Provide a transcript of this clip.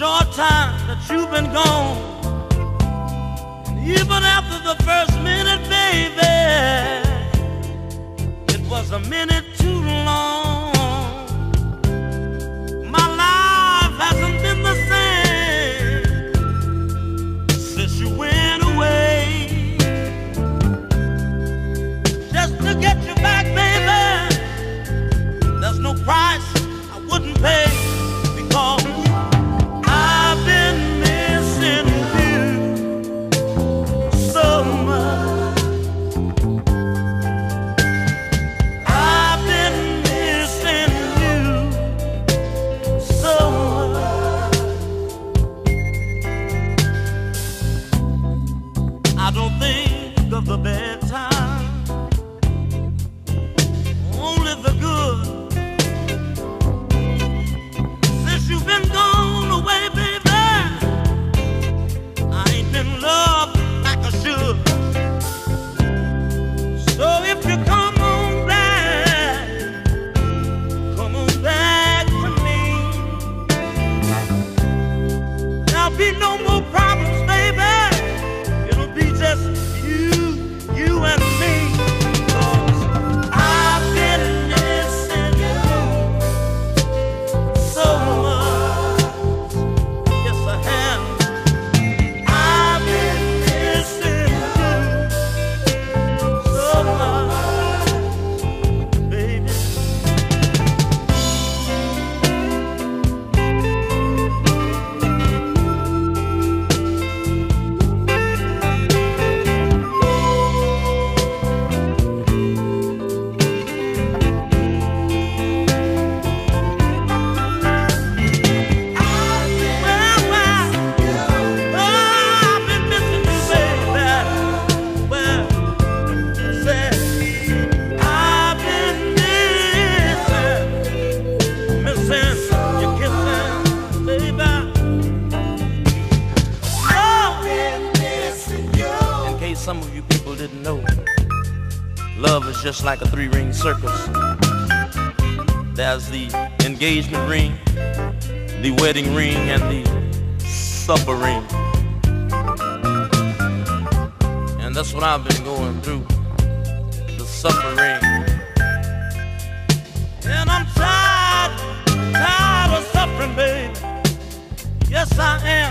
short time that you've been gone. And even after the first minute, baby, it was a minute too long. My life hasn't been the same since you went away. Just to get you back, baby, there's no price I wouldn't pay. I don't think of the bad time, only the good. Since you've been gone away, baby, I ain't been loved like I should. So if you come on back to me. There'll be no more problems, baby. You and me, 'cause I've been missing you so much. Yes, I have. I've been missing you so much, baby. Some of you people didn't know, love is just like a three-ring circus. There's the engagement ring, the wedding ring, and the supper ring. And that's what I've been going through, the supper ring. And I'm tired, tired of suffering, baby. Yes, I am.